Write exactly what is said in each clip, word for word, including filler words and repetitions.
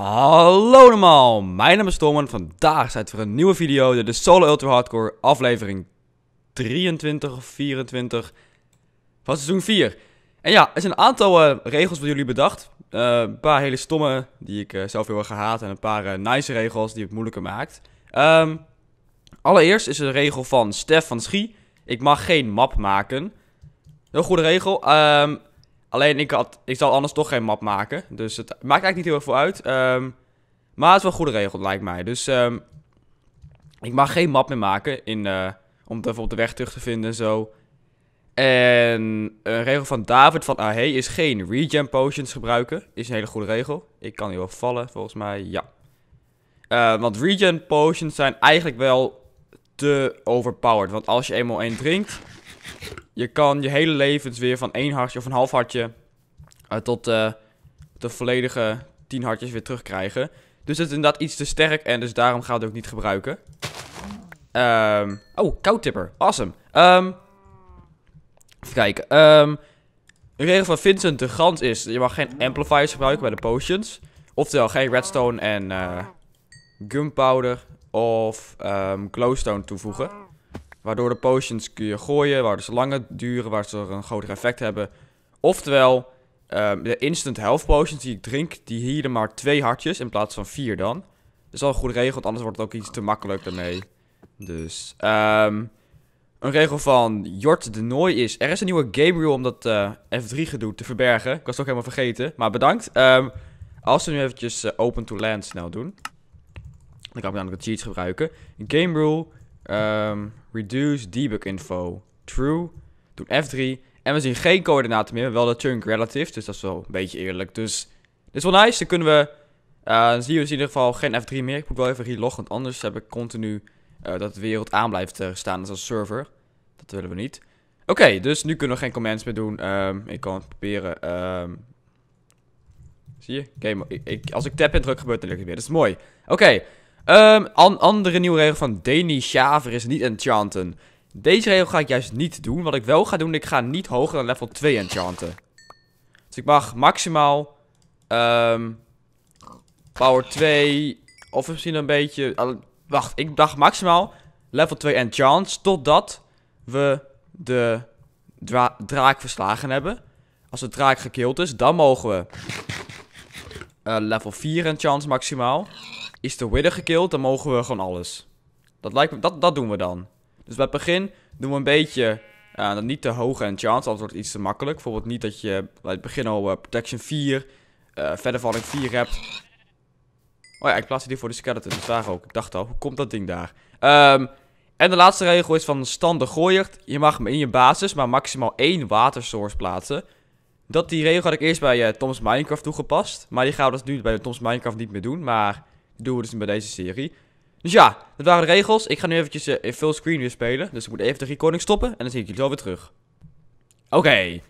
Hallo allemaal, mijn naam is Tom en vandaag zijn we voor een nieuwe video, de, de Solo Ultra Hardcore aflevering drieëntwintig of vierentwintig van seizoen vier. En ja, er zijn een aantal uh, regels voor jullie bedacht. Uh, een paar hele stomme die ik uh, zelf heel erg gehaat en een paar uh, nice regels die het moeilijker maakt. Um, allereerst is er een regel van Stef van Schie. Ik mag geen map maken. Heel goede regel. Um, Alleen, ik, had, ik zal anders toch geen map maken. Dus het maakt eigenlijk niet heel erg veel uit. Um, maar het is wel een goede regel, lijkt mij. Dus um, ik mag geen map meer maken in, uh, om bijvoorbeeld de weg terug te vinden en zo. En een regel van David van ah is geen regen potions gebruiken. Is een hele goede regel. Ik kan hier wel vallen, volgens mij. Ja. Uh, want regen potions zijn eigenlijk wel te overpowered. Want als je eenmaal één drinkt... Je kan je hele levens weer van één hartje of een half hartje uh, tot uh, de volledige tien hartjes weer terugkrijgen. Dus het is inderdaad iets te sterk en dus daarom gaan we het ook niet gebruiken. Um, oh, koudtipper. Awesome. Um, even kijken. Um, de regel van Vincent de Gans is, je mag geen amplifiers gebruiken bij de potions. Oftewel geen redstone en uh, gunpowder of um, glowstone toevoegen. Waardoor de potions kun je gooien, waardoor ze langer duren, waardoor ze een groter effect hebben. Oftewel, um, de instant health potions die ik drink, die hier er maar twee hartjes in plaats van vier dan. Dat is al een goede regel, want anders wordt het ook iets te makkelijk daarmee. Dus, um, een regel van Jort de Nooi is, er is een nieuwe game rule om dat uh, F drie gedoe te verbergen. Ik was het ook helemaal vergeten, maar bedankt. Um, als we nu eventjes uh, open to land snel doen. Dan kan ik namelijk de cheats gebruiken. Game rule... Um, reduce debug info true. Doen F drie. En we zien geen coördinaten meer. Wel de chunk relatives. Dus dat is wel een beetje eerlijk. Dus dit is wel nice. Dan kunnen we. Uh, dan zien we dus in ieder geval geen F drie meer. Ik moet wel even reloggen. Want anders heb ik continu uh, dat de wereld aan blijft uh, staan als een server. Dat willen we niet. Oké, okay, dus nu kunnen we geen commands meer doen. Um, ik kan het proberen. Um, zie je? Game, ik, ik, als ik tap en druk gebeurt er niks meer. Dat is mooi. Oké. Okay. Um, an andere nieuwe regel van Denis Javer is niet enchanten. Deze regel ga ik juist niet doen. Wat ik wel ga doen, ik ga niet hoger dan level twee enchanten. Dus ik mag maximaal um, power twee of misschien een beetje... Uh, wacht, ik mag maximaal level twee enchants totdat we de dra draak verslagen hebben. Als de draak gekillt is, dan mogen we uh, level vier enchants maximaal. Is de Wither gekillt, dan mogen we gewoon alles. Dat, lijkt me, dat, dat doen we dan. Dus bij het begin doen we een beetje... Uh, niet te hoge enchants, anders wordt het iets te makkelijk. Bijvoorbeeld niet dat je bij het begin al uh, protection vier... Uh, verdervalling vier hebt. Oh ja, ik plaats het hier voor de skeleton. Dus daar ook. Ik dacht al, hoe komt dat ding daar? Um, en de laatste regel is van standen gooien. Je mag hem in je basis, maar maximaal één watersource plaatsen. Dat die regel had ik eerst bij uh, Tom's Minecraft toegepast. Maar die gaan we dus nu bij Tom's Minecraft niet meer doen, maar... Doen we dus bij deze serie. Dus ja, dat waren de regels. Ik ga nu eventjes uh, in full screen weer spelen. Dus ik moet even de recording stoppen. En dan zie ik jullie zo weer terug. Oké. Okay.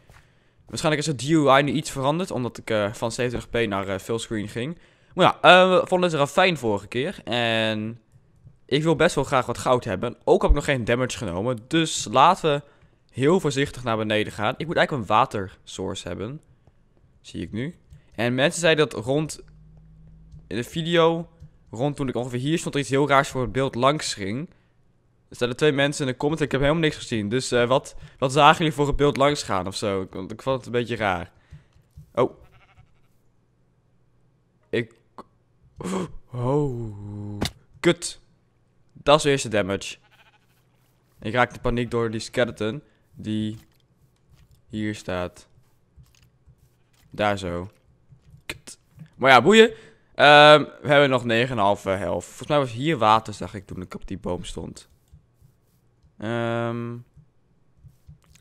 Waarschijnlijk is het U I nu iets veranderd. Omdat ik uh, van zeventig p naar uh, full sceen ging. Maar ja, uh, we vonden het er al fijn vorige keer. En ik wil best wel graag wat goud hebben. Ook heb ik nog geen damage genomen. Dus laten we heel voorzichtig naar beneden gaan. Ik moet eigenlijk een watersource hebben. Zie ik nu. En mensen zeiden dat rond in de video... Rond toen ik ongeveer hier stond, er iets heel raars voor het beeld langs ging. Er staan er twee mensen in de comments en ik heb helemaal niks gezien. Dus uh, wat, wat zagen jullie voor het beeld langs gaan of zo? Ik, ik vond het een beetje raar. Oh. Ik... Oh. Kut. Dat is de eerste damage. Ik raak de paniek door die skeleton. Die... Hier staat. Daar zo. Kut. Maar ja, boeien. Um, we hebben nog negen komma vijf helft. Volgens mij was hier water, zag ik toen ik op die boom stond. Um,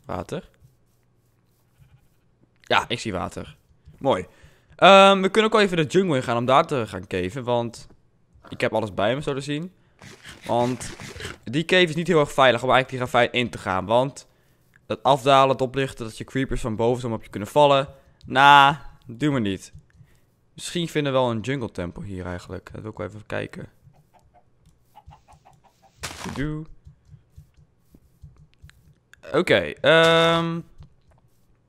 water. Ja, ik zie water. Mooi. Um, we kunnen ook al even de jungle in gaan om daar te gaan caven. Want ik heb alles bij me, zo te zien. Want die cave is niet heel erg veilig om eigenlijk die ravijn in te gaan. Want dat afdalen, het oplichten, dat je creepers van boven zo op je kunnen vallen. Nou, nah, doen we niet. Misschien vinden we wel een jungle tempel hier eigenlijk. Dat wil ik wel even kijken. Oké. Okay, um,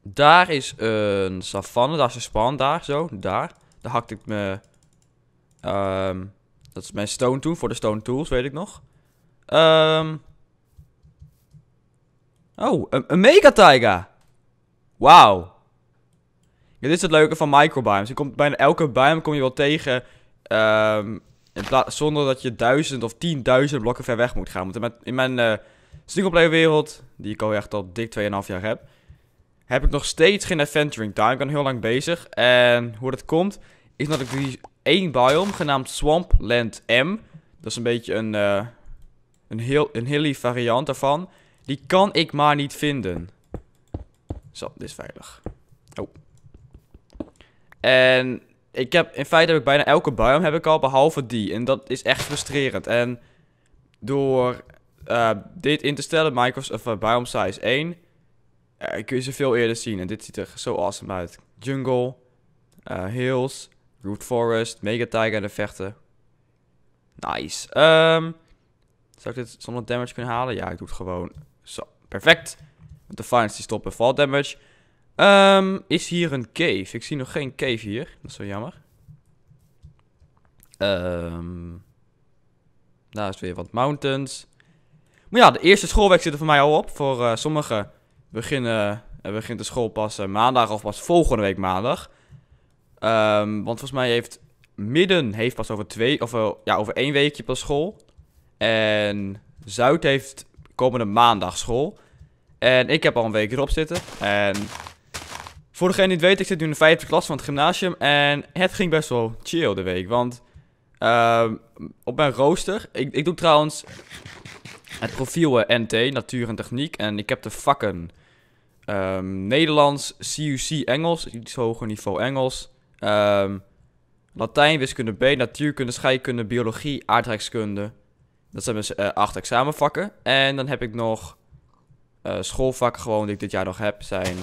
daar is een savanne. Daar is een spawn. Daar zo. Daar. Daar hakte ik me Um, dat is mijn stone tool, voor de stone tools, weet ik nog. Um, oh, een, een mega taiga. Wauw. Ja, dit is het leuke van microbiomes. Je komt bijna elke biome kom je wel tegen. Um, in zonder dat je duizend of tienduizend blokken ver weg moet gaan. Want in mijn, in mijn uh, singleplayer wereld, die ik al echt al dik tweeënhalf jaar heb, heb ik nog steeds geen Adventuring Time. Ik ben heel lang bezig. En hoe dat komt, is dat ik die één biome, genaamd Swampland M, dat is een beetje een, uh, een, heel, een hilly variant daarvan, die kan ik maar niet vinden. Zo, dit is veilig. Oh. En ik heb, in feite heb ik bijna elke biome heb ik al, behalve die. En dat is echt frustrerend. En door uh, dit in te stellen, Micro's of uh, Biome Size één, uh, kun je ze veel eerder zien. En dit ziet er zo awesome uit. Jungle, uh, hills, root forest, mega tiger en de vechten. Nice. Um, zou ik dit zonder damage kunnen halen? Ja, ik doe het gewoon. Zo, perfect. De finds die stoppen fall damage. Um, is hier een cave? Ik zie nog geen cave hier. Dat is wel jammer. Um, daar is weer wat mountains. Maar ja, de eerste schoolweek zit er voor mij al op. Voor uh, sommigen beginnen, uh, begint de school pas uh, maandag of pas volgende week maandag. Um, want volgens mij heeft midden heeft pas over twee, of uh, ja, over één weekje pas school. En zuid heeft komende maandag school. En ik heb al een week erop zitten. En voor degene die het weet, ik zit nu in de vijfde klas van het gymnasium. En het ging best wel chill de week. Want uh, op mijn rooster... Ik, ik doe trouwens het profiel uh, N T, natuur en techniek. En ik heb de vakken um, Nederlands, C U C Engels, iets hoger niveau Engels. Um, Latijn, wiskunde B, natuurkunde, scheikunde, biologie, aardrijkskunde. Dat zijn dus uh, acht examenvakken. En dan heb ik nog... Uh, schoolvakken gewoon die ik dit jaar nog heb zijn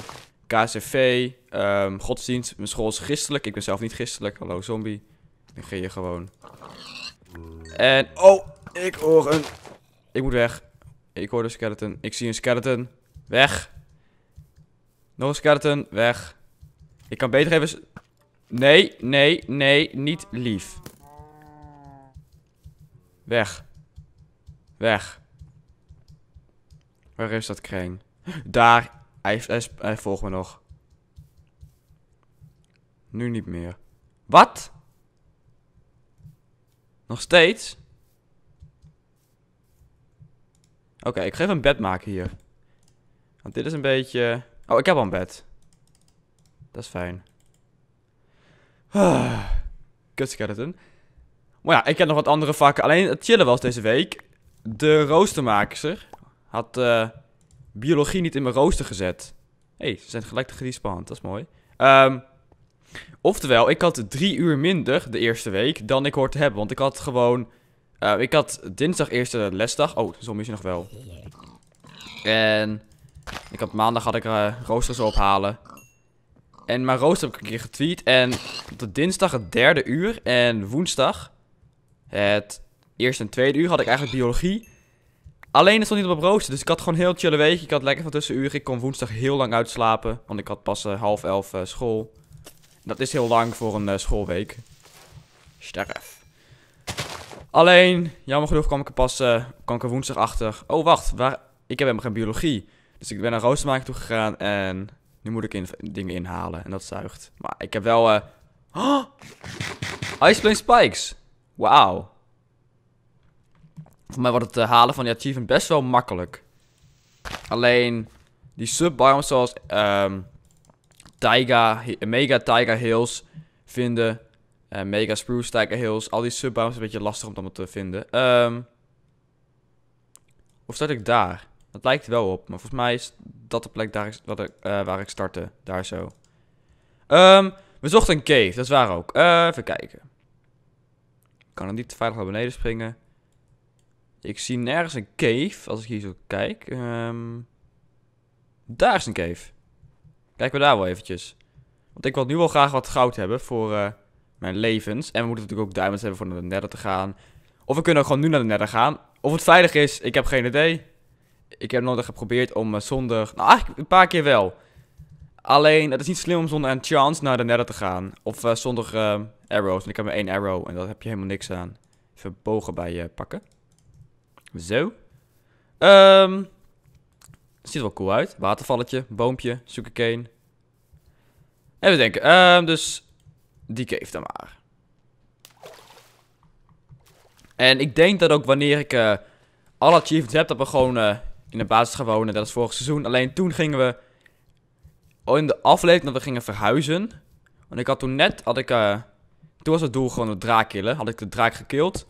K C V, um, godsdienst. Mijn school is christelijk. Ik ben zelf niet christelijk. Hallo zombie. Dan ga je gewoon. En oh, ik hoor een... Ik moet weg. Ik hoor een skeleton. Ik zie een skeleton. Weg. Nog een skeleton. Weg. Ik kan beter even... Nee, nee, nee. Niet lief. Weg. Weg. Waar is dat kreng? Daar! Hij, hij, hij volgt me nog. Nu niet meer. Wat? Nog steeds? Oké, okay, ik ga even een bed maken hier. Want dit is een beetje... Oh, ik heb al een bed. Dat is fijn. Ah, kut skeleton. Maar ja, ik heb nog wat andere vakken. Alleen het chillen was deze week. De roostermaakster had uh, biologie niet in mijn rooster gezet. Hé, hey, ze zijn gelijk gerespawnd. Dat is mooi. Um, oftewel, ik had drie uur minder de eerste week dan ik hoorde te hebben. Want ik had gewoon... Uh, ik had dinsdag eerste lesdag. Oh, soms is je nog wel. En ik had maandag had ik uh, roosters ophalen. En mijn rooster heb ik een keer getweet. En op de dinsdag het derde uur. En woensdag het eerste en tweede uur had ik eigenlijk biologie. Alleen het stond niet op mijn rooster, dus ik had gewoon heel chille week. Ik had lekker van tussenuren. Ik kon woensdag heel lang uitslapen, want ik had pas uh, half elf uh, school. Dat is heel lang voor een uh, schoolweek. Sterf. Alleen, jammer genoeg kwam ik er pas uh, kwam ik er woensdag achter. Oh wacht, waar... ik heb helemaal geen biologie. Dus ik ben naar roostermaker toe gegaan en nu moet ik in... dingen inhalen en dat zuigt. Maar ik heb wel... Uh... Oh! Iceplane Spikes! Wauw. Voor mij wordt het uh, halen van die achievement best wel makkelijk. Alleen die subbiomes zoals um, Taiga, Mega Taiga Hills vinden. Uh, Mega Spruce Taiga Hills. Al die subbiomes is een beetje lastig om dat te vinden. Um, of start ik daar? Dat lijkt wel op. Maar volgens mij is dat de plek daar, wat ik, uh, waar ik startte. Daar zo. Um, we zochten een cave. Dat is waar ook. Uh, even kijken. Ik kan er niet veilig naar beneden springen. Ik zie nergens een cave, als ik hier zo kijk. Um, daar is een cave. Kijken we daar wel eventjes. Want ik wil nu wel graag wat goud hebben voor uh, mijn levens. En we moeten natuurlijk ook diamonds hebben voor naar de nether te gaan. Of we kunnen ook gewoon nu naar de nether gaan. Of het veilig is, ik heb geen idee. Ik heb nog geprobeerd om uh, zonder... Nou, eigenlijk een paar keer wel. Alleen, het is niet slim om zonder enchants naar de nether te gaan. Of uh, zonder uh, arrows. Want ik heb maar één arrow en daar heb je helemaal niks aan. Even bogen bij je pakken. Zo. Um, ziet er wel cool uit. Watervalletje, boompje, sugarcane. Even denken. Um, dus die cave dan maar. En ik denk dat ook wanneer ik uh, alle achievements heb, dat we gewoon uh, in de basis gaan wonen. Dat is vorig seizoen. Alleen toen gingen we in de aflevering dat we gingen verhuizen. Want ik had toen net, had ik, uh, toen was het doel gewoon de draak killen. Had ik de draak gekild.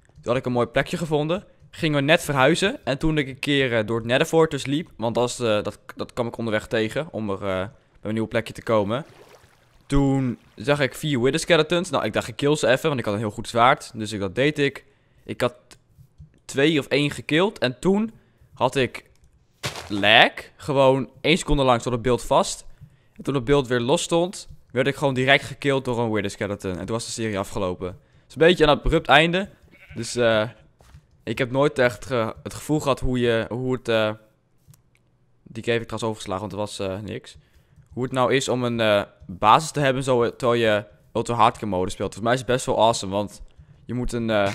Toen had ik een mooi plekje gevonden. Gingen we net verhuizen. En toen ik een keer uh, door het Netherfortress liep. Want dat, is, uh, dat, dat kwam ik onderweg tegen. Om er uh, bij een nieuw plekje te komen. Toen zag ik vier Wither Skeletons. Nou, ik dacht ik kill ze even. Want ik had een heel goed zwaard. Dus ik, dat deed ik. Ik had twee of één gekild. En toen had ik lag. Gewoon één seconde lang stond het beeld vast. En toen het beeld weer los stond, werd ik gewoon direct gekild door een Wither Skeleton. En toen was de serie afgelopen. Het is een beetje een abrupt einde. Dus eh... Uh, ik heb nooit echt ge het gevoel gehad hoe je, hoe het, uh, die cave ik trouwens overgeslagen, want het was uh, niks. Hoe het nou is om een uh, basis te hebben zo, terwijl je ultra hardcore mode speelt. Volgens mij is het best wel awesome, want je moet een, uh,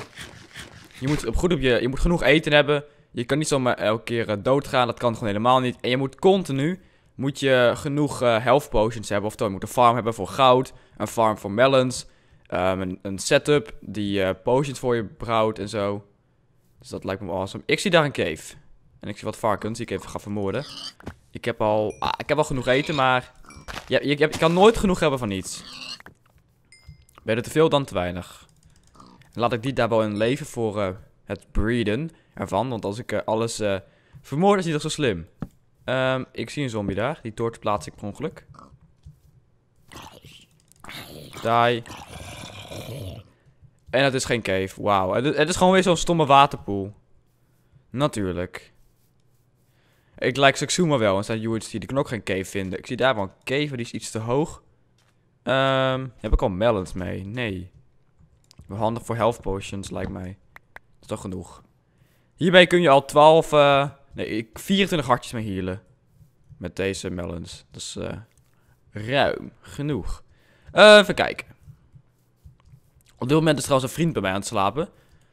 je moet op goed op je, je moet genoeg eten hebben. Je kan niet zomaar elke keer uh, doodgaan, dat kan gewoon helemaal niet. En je moet continu, moet je genoeg uh, health potions hebben, oftewel je moet een farm hebben voor goud, een farm voor melons, um, een, een setup die uh, potions voor je brouwt en zo. Dus dat lijkt me awesome. Ik zie daar een cave. En ik zie wat varkens die ik even ga vermoorden. Ik heb al... Ah, ik heb al genoeg eten, maar... Je, je, je kan nooit genoeg hebben van iets. Ben je er te veel dan te weinig. En laat ik die daar wel in leven voor uh, het breeden ervan. Want als ik uh, alles uh, vermoord is niet echt zo slim. Um, ik zie een zombie daar. Die toort plaats ik per ongeluk. Die... En het is geen cave. Wauw. Het, het is gewoon weer zo'n stomme waterpoel. Natuurlijk. Ik like Saxuma wel. En zijn U H C. Die kan ook geen cave vinden. Ik zie daar wel een cave. Die is iets te hoog. Um, heb ik al melons mee? Nee. Wel handig voor health potions lijkt mij. Dat is toch genoeg. Hiermee kun je al twaalf... Uh, nee, vierentwintig hartjes mee healen. Met deze melons. Dat is uh, ruim genoeg. Uh, even kijken. Op dit moment is trouwens een vriend bij mij aan het slapen.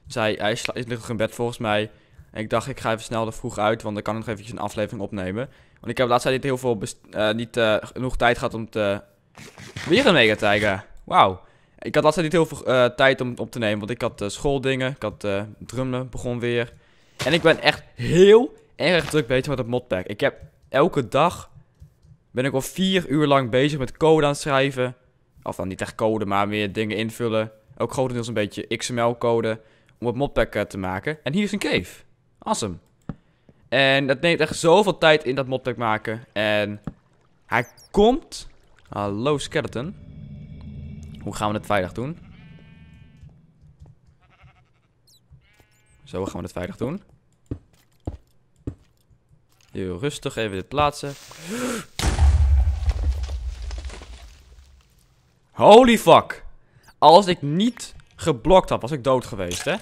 Zij, hij ligt nog in bed volgens mij. En ik dacht, ik ga even snel er vroeg uit, want dan kan ik nog eventjes een aflevering opnemen. Want ik heb laatst tijd niet heel veel uh, niet uh, genoeg tijd gehad om te... Weer een mega tijger. Wauw. Ik had laatst tijd niet heel veel uh, tijd om op te nemen, want ik had uh, schooldingen. Ik had uh, drummen, begon weer. En ik ben echt heel erg druk bezig met het modpack. Ik heb elke dag... Ben ik al vier uur lang bezig met code aan het schrijven. Of dan niet echt code, maar meer dingen invullen. Ook grotendeels een beetje X M L-code om het modpack te maken. En hier is een cave. Awesome. En dat neemt echt zoveel tijd in dat modpack maken. En hij komt. Hallo skeleton. Hoe gaan we het veilig doen? Zo gaan we het veilig doen. Heel rustig even dit plaatsen. Holy fuck. Als ik niet geblokt had, was ik dood geweest, hè?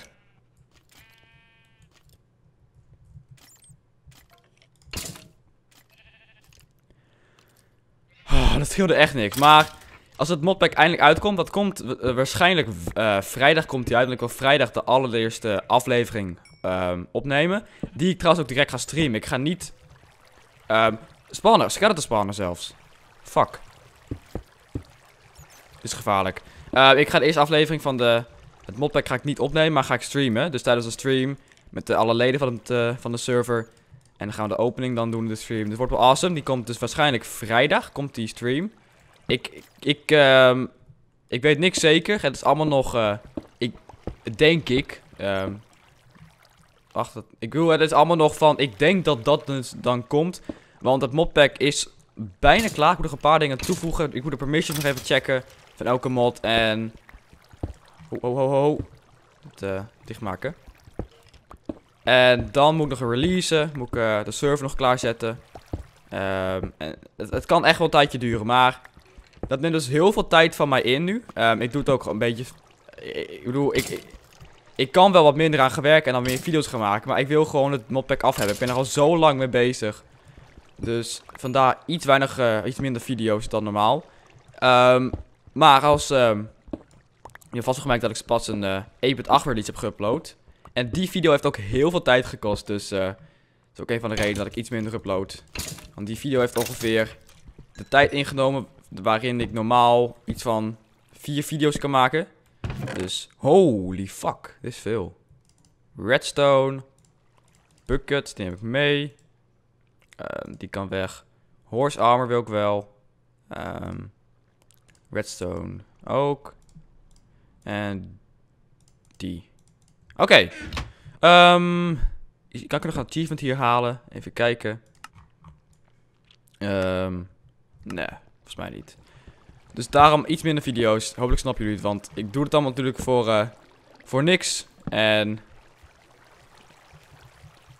Oh, dat scheelde echt niks. Maar als het modpack eindelijk uitkomt, dat komt uh, waarschijnlijk uh, vrijdag komt die uit. Want ik wil vrijdag de allereerste aflevering um, opnemen. Die ik trouwens ook direct ga streamen. Ik ga niet... Um, spannen, skeleton spannen zelfs. Fuck. Dit is gevaarlijk. Uh, ik ga de eerste aflevering van de, het modpack ga ik niet opnemen, maar ga ik streamen. Dus tijdens de stream met de, alle leden van, het, uh, van de server. En dan gaan we de opening dan doen in de stream. Dus het wordt wel awesome. Die komt dus waarschijnlijk vrijdag, komt die stream. Ik, ik, ik, um, ik weet niks zeker. Het is allemaal nog, uh, ik, denk ik. Um, wacht, ik bedoel, het is allemaal nog van, ik denk dat dat dus dan komt. Want het modpack is bijna klaar. Ik moet nog een paar dingen toevoegen. Ik moet de permissions nog even checken. Van elke mod en... Ho, ho, ho, ho. Het uh, dichtmaken. En dan moet ik nog een releasen. Moet ik uh, de server nog klaarzetten. Um, en het, het kan echt wel een tijdje duren, maar... Dat neemt dus heel veel tijd van mij in nu. Um, ik doe het ook een beetje... Ik bedoel, ik, ik... Ik kan wel wat minder aan gaan werken en dan meer video's gaan maken. Maar ik wil gewoon het modpack af hebben. Ik ben er al zo lang mee bezig. Dus vandaar iets, weinig, uh, iets minder video's dan normaal. Um, maar als... Um, je hebt vast gemerkt dat ik pas een uh, één punt acht release heb geüpload. En die video heeft ook heel veel tijd gekost. Dus uh, dat is ook een van de redenen dat ik iets minder upload. Want die video heeft ongeveer de tijd ingenomen waarin ik normaal iets van vier video's kan maken. Dus holy fuck, dit is veel. Redstone. Bucket, die heb ik mee. Um, die kan weg. Horse armor wil ik wel. Um, redstone ook. En die. Oké. Okay. Um, kan ik nog een achievement hier halen? Even kijken. Um, nee, volgens mij niet. Dus daarom iets minder video's. Hopelijk snappen jullie het, want ik doe het allemaal natuurlijk voor, uh, voor niks. En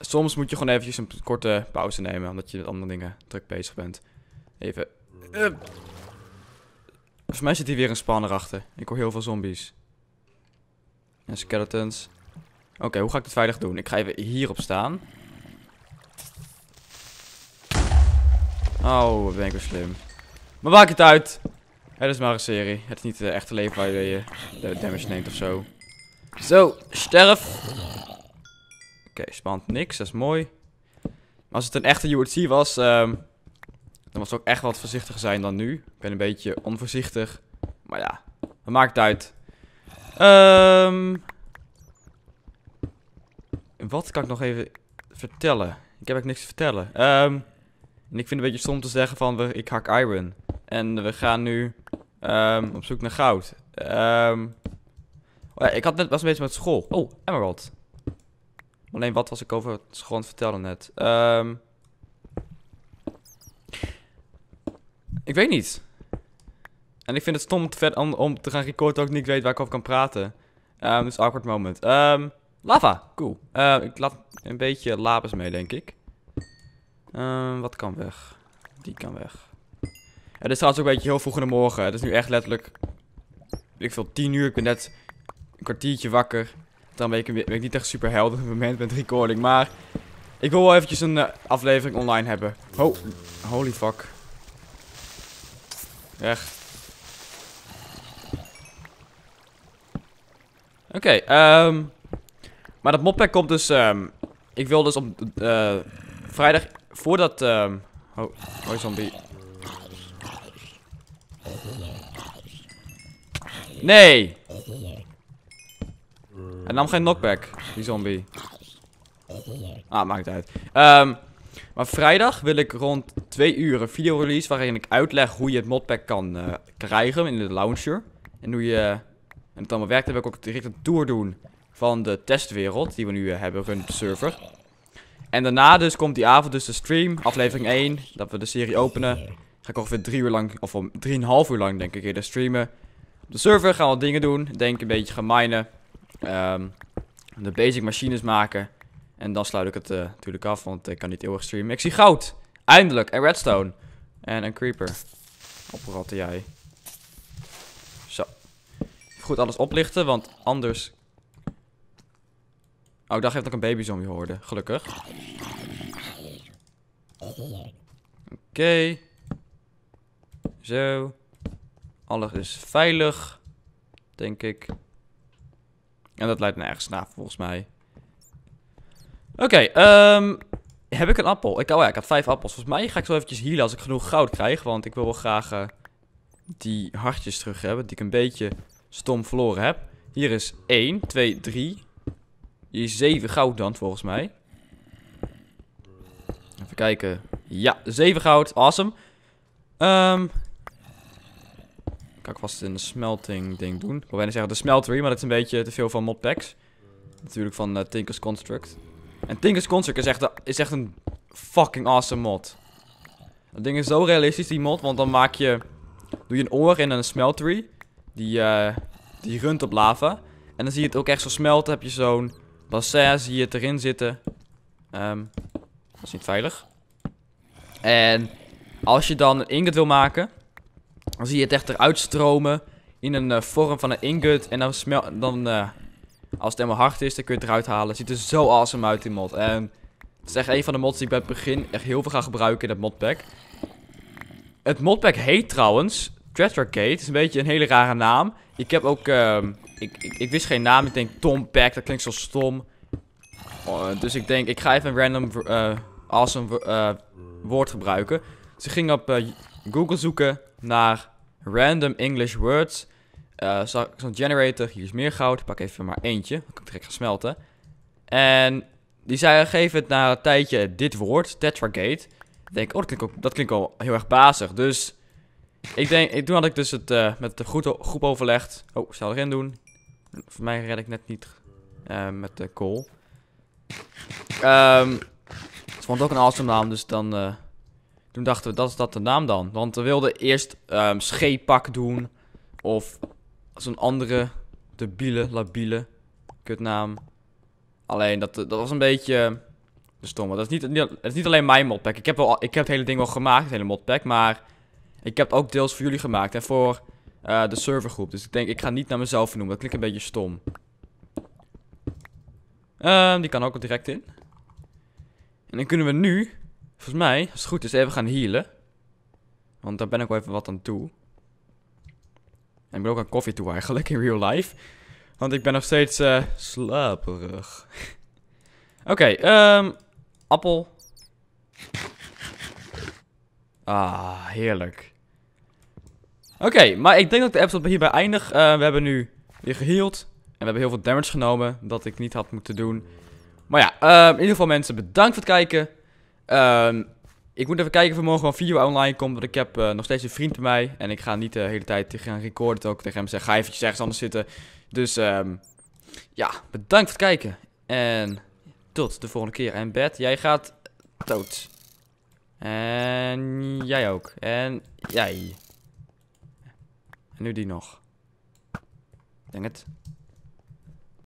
soms moet je gewoon eventjes een korte pauze nemen, omdat je met andere dingen druk bezig bent. Even. Uh. Volgens mij zit hier weer een spawner achter. Ik hoor heel veel zombies. En skeletons. Oké, okay, hoe ga ik dit veilig doen? Ik ga even hierop staan. Oh, wat ben ik weer slim. Maar maak het uit. Het is maar een serie. Het is niet het echte leven waar je uh, damage neemt of zo. Zo, sterf. Oké, okay, spant niks. Dat is mooi. Maar als het een echte U H C was, um, dan was het ook echt wat voorzichtiger zijn dan nu. Ik ben een beetje onvoorzichtig. Maar ja, dat maakt het uit. Um, wat kan ik nog even vertellen? Ik heb eigenlijk niks te vertellen. Um, en ik vind het een beetje stom te zeggen van, we, ik hak iron. En we gaan nu um, op zoek naar goud. Um, oh ja, ik had net, was een beetje met school. Oh, emerald. Alleen wat was ik over school aan het vertellen net? Um, ik weet niet. En ik vind het stom te vet om, om te gaan recorden ook niet weet waar ik over kan praten. Um, dus awkward moment. Um, lava, cool. Uh, ik laat een beetje lapis mee, denk ik. Um, wat kan weg? Die kan weg. Het is trouwens ook een beetje heel vroeg in de morgen. Het is nu echt letterlijk... Ik vind tien uur. Ik ben net een kwartiertje wakker. Dan ben ik, ben ik niet echt super helder op het moment met recording. Maar ik wil wel eventjes een uh, aflevering online hebben. Oh, holy fuck. Echt. Oké, okay, um, maar dat modpack komt dus, um, ik wil dus op uh, vrijdag, voordat, um, oh, oh, zombie. Nee! Hij nam geen knockback, die zombie. Ah, maakt het uit. Um, maar vrijdag wil ik rond twee uur een video release waarin ik uitleg hoe je het modpack kan uh, krijgen in de launcher. En hoe je... En het allemaal werkt, dan wil ik ook direct een tour doen van de testwereld die we nu uh, hebben run op de server. En daarna dus komt die avond dus de stream, aflevering één, dat we de serie openen. Ga ik ongeveer drie uur lang, of om drie en een half uur lang denk ik eerder streamen. Op de server gaan we wat dingen doen, denk een beetje gaan minen. Um, de basic machines maken. En dan sluit ik het uh, natuurlijk af, want ik kan niet eeuwig streamen. Ik zie goud, eindelijk, en redstone. En een creeper. Opratten jij. Goed alles oplichten, want anders... Oh, ik dacht even dat ik een babyzombie hoorde. Gelukkig. Oké. Okay. Zo. Alles is veilig. Denk ik. En dat leidt nergens naar, volgens mij. Oké, okay, um, heb ik een appel? Ik, oh ja, ik had vijf appels. Volgens mij ga ik zo eventjes healen als ik genoeg goud krijg. Want ik wil wel graag uh, die hartjes terug hebben. Die ik een beetje... stom verloren heb. Hier is één, twee, drie. Hier is zeven goud dan, volgens mij. Even kijken. Ja, zeven goud. Awesome. Um, kan ik vast in de smelting ding doen. Ik wil bijna zeggen de smeltery, maar dat is een beetje te veel van modpacks. Natuurlijk van uh, Tinker's Construct. En Tinker's Construct is echt, de, is echt een fucking awesome mod. Dat ding is zo realistisch, die mod, want dan maak je... Doe je een oor in een smeltery... Die, uh, die runt op lava. En dan zie je het ook echt zo smelten. Heb je zo'n bassin, zie je het erin zitten. Um, dat is niet veilig. En als je dan een ingot wil maken, dan zie je het echt eruit stromen in een uh, vorm van een ingot. En dan, smel dan uh, als het helemaal hard is, dan kun je het eruit halen. Het ziet er zo awesome uit, die mod. En Het is echt een van de mods die ik bij het begin echt heel veel ga gebruiken in het modpack. Het modpack heet trouwens Dreadrackade. Het is een beetje een hele rare naam. Ik heb ook... Uh, ik, ik, ik wist geen naam. Ik denk Tom Pack. Dat klinkt zo stom. Uh, dus ik denk... Ik ga even een random uh, awesome uh, woord gebruiken. Dus ik ging op uh, Google zoeken naar random English words. Uh, Zo'n generator. Hier is meer goud. Ik pak even maar eentje. Dan kan ik direct gaan smelten. En... Die zei, geef het na een tijdje dit woord, Tetragate. Ik denk, oh, dat klinkt, ook, dat klinkt al heel erg bazig. Dus, ik denk, ik, toen had ik dus het uh, met de groep overlegd. Oh, zou erin doen. Voor mij red ik net niet uh, met de kool. Um, ze vond ook een awesome naam, dus dan... Uh, toen dachten we, dat is dat de naam dan. Want we wilden eerst um, scheepak doen. Of zo'n andere debiele, labiele kutnaam. Alleen, dat, dat was een beetje stom. Dat is niet, niet, het is niet alleen mijn modpack. Ik heb, wel, ik heb het hele ding wel gemaakt, het hele modpack. Maar ik heb het ook deels voor jullie gemaakt. En voor uh, de servergroep. Dus ik denk, ik ga niet naar mezelf vernoemen. Dat klinkt een beetje stom. Um, die kan ook direct in. En dan kunnen we nu, volgens mij, als het goed is, even gaan healen. Want daar ben ik wel even wat aan toe. En ik ben ook aan koffie toe eigenlijk, in real life. Want ik ben nog steeds uh, slaperig. Oké, okay, um, appel. Ah, heerlijk. Oké, okay, maar ik denk dat ik de episode hierbij eindig. Uh, we hebben nu weer geheeld. En we hebben heel veel damage genomen. Dat ik niet had moeten doen. Maar ja, uh, in ieder geval mensen, bedankt voor het kijken. Uh, ik moet even kijken of er morgen wel een video online komt. Want ik heb uh, nog steeds een vriend bij mij. En ik ga niet de hele tijd gaan recorden. Ook tegen hem zeggen, ga eventjes ergens anders zitten. Dus um, ja, bedankt voor het kijken. En tot de volgende keer. En Bert, jij gaat dood. En jij ook. En jij. En nu die nog. Ik denk het.